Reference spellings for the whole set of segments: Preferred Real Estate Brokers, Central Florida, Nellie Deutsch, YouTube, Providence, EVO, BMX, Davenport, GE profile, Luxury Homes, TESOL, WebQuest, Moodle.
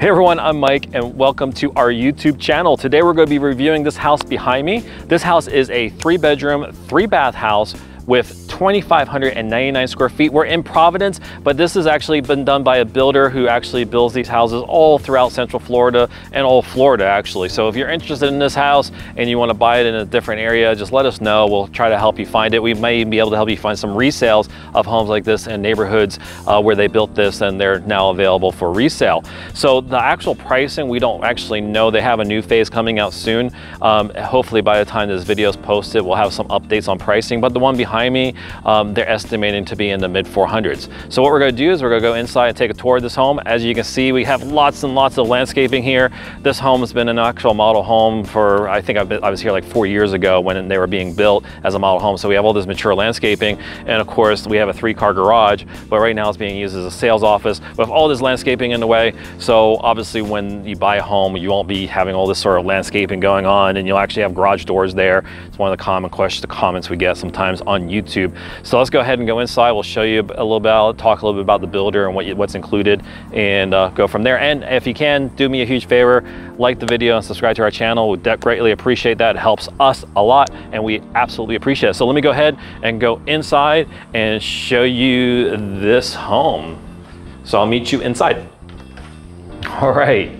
Hey everyone, I'm Mike and welcome to our YouTube channel. Today we're going to be reviewing this house behind me. This house is a 3-bedroom, 3-bath house with 2,599 square feet. We're in Providence, but this has actually been done by a builder who actually builds these houses all throughout Central Florida and all Florida actually. So if you're interested in this house and you want to buy it in a different area, just let us know. We'll try to help you find it. We may be able to help you find some resales of homes like this in neighborhoods where they built this and they're now available for resale. So the actual pricing, we don't actually know. They have a new phase coming out soon. Hopefully by the time this video is posted, we'll have some updates on pricing, but the one behind me, they're estimating to be in the mid 400s. So what we're going to do is we're going to go inside and take a tour of this home. As you can see, we have lots and lots of landscaping here. This home has been an actual model home for, I think I was here like 4 years ago when they were being built as a model home. So we have all this mature landscaping. And of course we have a 3-car garage, but right now it's being used as a sales office with all this landscaping in the way. So obviously when you buy a home, you won't be having all this sort of landscaping going on and you'll actually have garage doors there. It's one of the common questions, the comments we get sometimes on YouTube. So let's go ahead and go inside. We'll show you a little bit, I'll talk a little bit about the builder and what's included and go from there. And if you can, do me a huge favor, like the video and subscribe to our channel. We'd greatly appreciate that. It helps us a lot and we absolutely appreciate it. So let me go ahead and go inside and show you this home. So I'll meet you inside. All right.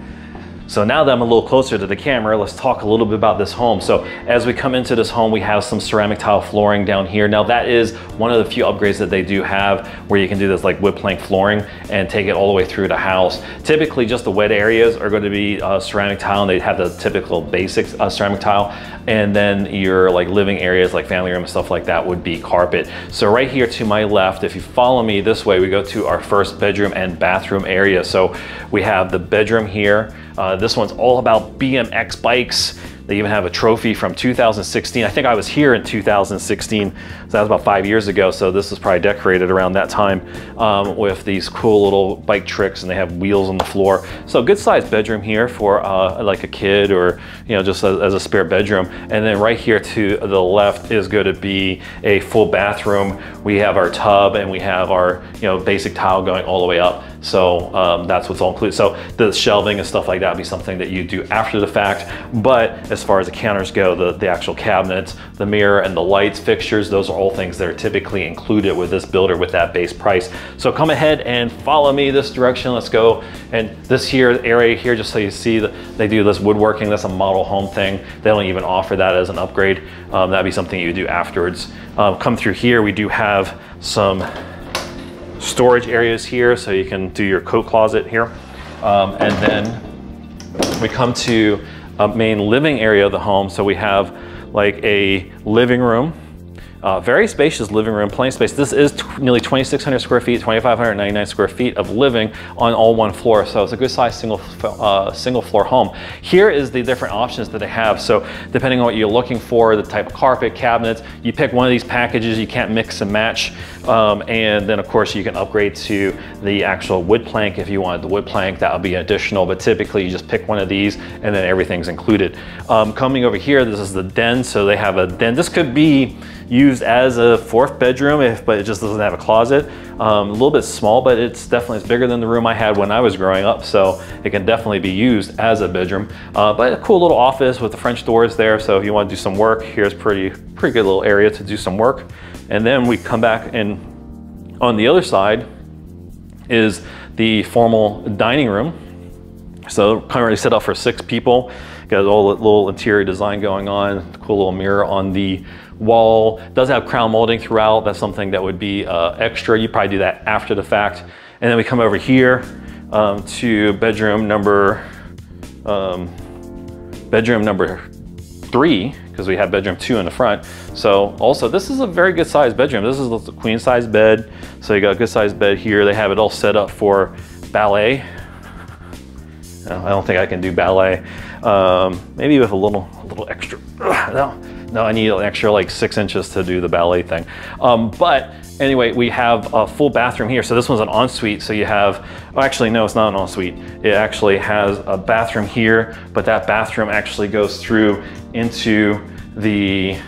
So now that I'm a little closer to the camera, let's talk a little bit about this home. So as we come into this home, we have some ceramic tile flooring down here. Now that is one of the few upgrades that they do have where you can do this like wood plank flooring and take it all the way through the house. Typically just the wet areas are going to be ceramic tile, and they have the typical basic ceramic tile. And then your like living areas like family room and stuff like that would be carpet. So right here to my left, if you follow me this way, we go to our first bedroom and bathroom area. So we have the bedroom here. This one's all about BMX bikes. They even have a trophy from 2016. I think I was here in 2016, so that was about 5 years ago. So this is probably decorated around that time with these cool little bike tricks, and they have wheels on the floor. So good sized bedroom here for like a kid or, you know, just as a spare bedroom. And then right here to the left is going to be a full bathroom. We have our tub and we have our, you know, basic tile going all the way up. So that's what's all included. So the shelving and stuff like that would be something that you do after the fact. But as far as the counters go, the actual cabinets, the mirror and the lights, fixtures, those are all things that are typically included with this builder with that base price. So come ahead and follow me this direction. Let's go. And this here area here, just so you see, they do this woodworking. That's a model home thing. They don't even offer that as an upgrade. That'd be something you do afterwards. Come through here, we do have some storage areas here, so you can do your coat closet here. And then we come to a main living area of the home. So we have like a living room, very spacious living room, plenty of space. This is nearly 2,600 square feet, 2,599 square feet of living on all one floor. So it's a good size single floor home. Here is the different options that they have. So depending on what you're looking for, the type of carpet, cabinets, you pick one of these packages, you can't mix and match. And then of course you can upgrade to the actual wood plank. If you wanted the wood plank, that would be additional, but typically you just pick one of these and then everything's included. Coming over here, this is the den. So they have a den. This could be used as a fourth bedroom, but it just doesn't have a closet. A little bit small, but it's bigger than the room I had when I was growing up. So it can definitely be used as a bedroom, but a cool little office with the French doors there. So if you want to do some work, here's pretty good little area to do some work. And then we come back, and on the other side is the formal dining room. So currently set up for 6 people. Got all the little interior design going on, cool little mirror on the wall. Does have crown molding throughout. That's something that would be extra. You probably do that after the fact. And then we come over here to bedroom number 3, because we have bedroom 2 in the front. So also this is a very good sized bedroom. This is a queen size bed. So you got a good sized bed here. They have it all set up for ballet. I don't think I can do ballet. Maybe with a little extra. No, I need an extra like 6 inches to do the ballet thing. But anyway, we have a full bathroom here. So this one's an ensuite. So you have, oh, actually, no, it's not an ensuite. It actually has a bathroom here, but that bathroom actually goes through into the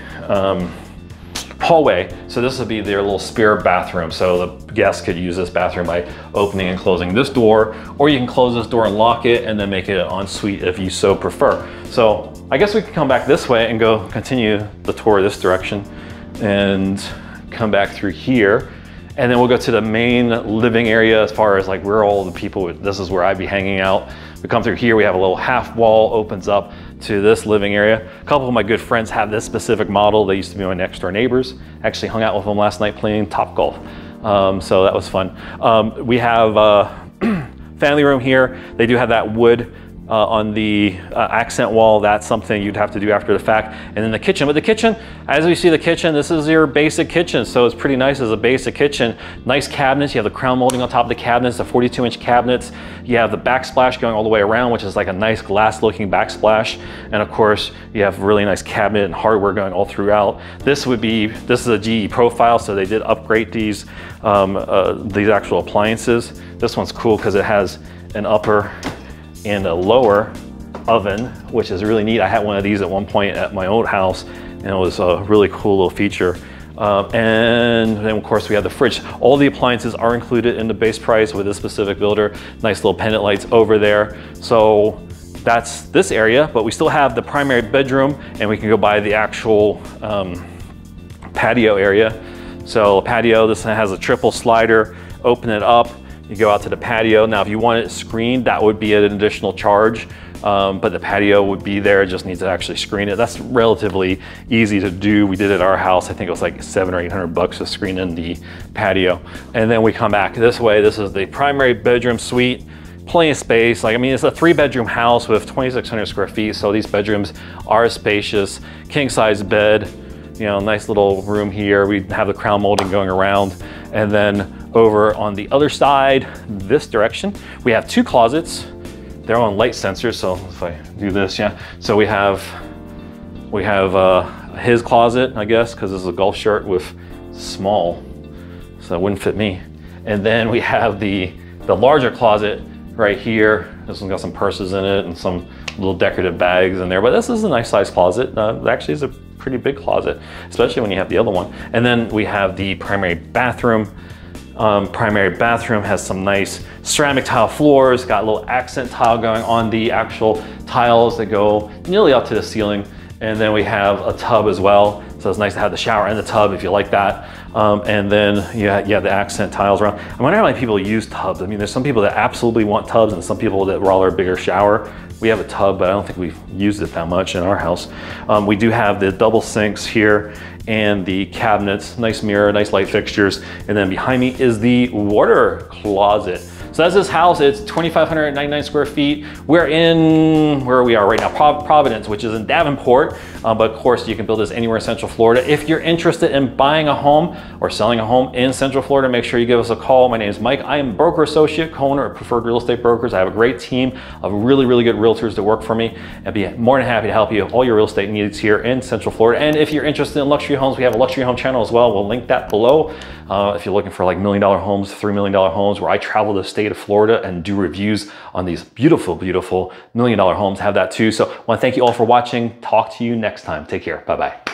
hallway. So this would be their little spare bathroom. So the guests could use this bathroom by opening and closing this door, or you can close this door and lock it and then make it an ensuite if you so prefer. So I guess we could come back this way and go continue the tour this direction and come back through here. And then we'll go to the main living area as far as like where all the people would, this is where I'd be hanging out. We come through here, we have a little half wall opens up to this living area. A couple of my good friends have this specific model. They used to be my next door neighbors. Actually hung out with them last night playing Top Golf. So that was fun. We have a family room here. They do have that wood on the accent wall. That's something you'd have to do after the fact. And then the kitchen, but the kitchen, as we see the kitchen, this is your basic kitchen. So it's pretty nice as a basic kitchen. Nice cabinets, you have the crown molding on top of the cabinets, the 42-inch cabinets. You have the backsplash going all the way around, which is like a nice glass looking backsplash. And of course, you have really nice cabinet and hardware going all throughout. This would be, this is a GE profile. So they did upgrade these actual appliances. This one's cool because it has an upper and a lower oven, which is really neat. I had one of these at one point at my old house, and it was a really cool little feature. And then of course we have the fridge. All the appliances are included in the base price with this specific builder. Nice little pendant lights over there. So that's this area, but we still have the primary bedroom, and we can go by the actual patio area. So a patio, this has a triple slider, open it up, you go out to the patio. Now, if you want it screened, that would be an additional charge, but the patio would be there. It just needs to actually screen it. That's relatively easy to do. We did it at our house. I think it was like $700 or $800 to screen in the patio. And then we come back this way. This is the primary bedroom suite. Plenty of space. Like, I mean, it's a 3-bedroom house with 2,600 square feet. So these bedrooms are spacious. King size bed, you know, nice little room here. We have the crown molding going around. And then over on the other side, this direction, we have two closets. They're on light sensors, so if I do this, yeah. So we have his closet, I guess, because this is a golf shirt with small, so it wouldn't fit me. And then we have the larger closet right here. This one's got some purses in it and some little decorative bags in there, but this is a nice size closet. It actually is a pretty big closet, especially when you have the other one. And then we have the primary bathroom. Primary bathroom has some nice ceramic tile floors, got a little accent tile going on the actual tiles that go nearly up to the ceiling. And then we have a tub as well. So it's nice to have the shower and the tub if you like that. And then you have the accent tiles around. I wonder how many people use tubs. I mean, there's some people that absolutely want tubs and some people that rather a bigger shower. We have a tub, but I don't think we've used it that much in our house. We do have the double sinks here and the cabinets, nice mirror, nice light fixtures. And then behind me is the water closet. So that's this house. It's 2,599 square feet. We're in, where we are right now, Providence, which is in Davenport. But of course, you can build this anywhere in Central Florida. If you're interested in buying a home or selling a home in Central Florida, make sure you give us a call. My name is Mike. I am broker associate, co-owner of Preferred Real Estate Brokers. I have a great team of really, really good realtors that work for me. I'd be more than happy to help you with all your real estate needs here in Central Florida. And if you're interested in luxury homes, we have a luxury home channel as well. We'll link that below. If you're looking for like $1 million homes, $3 million homes, where I travel the state of Florida and do reviews on these beautiful, beautiful $1 million homes, have that too. So I want to thank you all for watching. Talk to you next time. Take care. Bye-bye.